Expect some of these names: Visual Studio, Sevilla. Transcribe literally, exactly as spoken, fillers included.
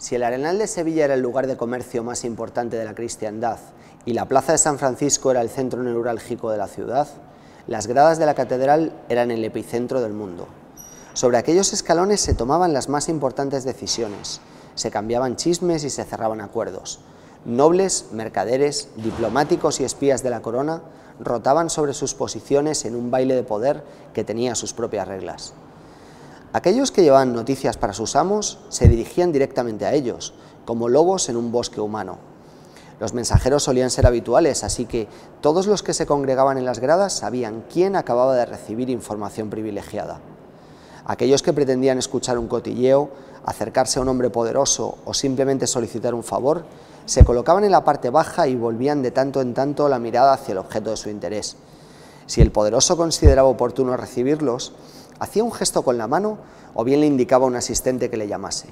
Si el Arenal de Sevilla era el lugar de comercio más importante de la cristiandad y la Plaza de San Francisco era el centro neurálgico de la ciudad, las gradas de la catedral eran el epicentro del mundo. Sobre aquellos escalones se tomaban las más importantes decisiones, se cambiaban chismes y se cerraban acuerdos. Nobles, mercaderes, diplomáticos y espías de la corona rotaban sobre sus posiciones en un baile de poder que tenía sus propias reglas. Aquellos que llevaban noticias para sus amos se dirigían directamente a ellos, como lobos en un bosque humano. Los mensajeros solían ser habituales, así que todos los que se congregaban en las gradas sabían quién acababa de recibir información privilegiada. Aquellos que pretendían escuchar un cotilleo, acercarse a un hombre poderoso o simplemente solicitar un favor, se colocaban en la parte baja y volvían de tanto en tanto la mirada hacia el objeto de su interés. Si el poderoso consideraba oportuno recibirlos, hacía un gesto con la mano o bien le indicaba a un asistente que le llamase.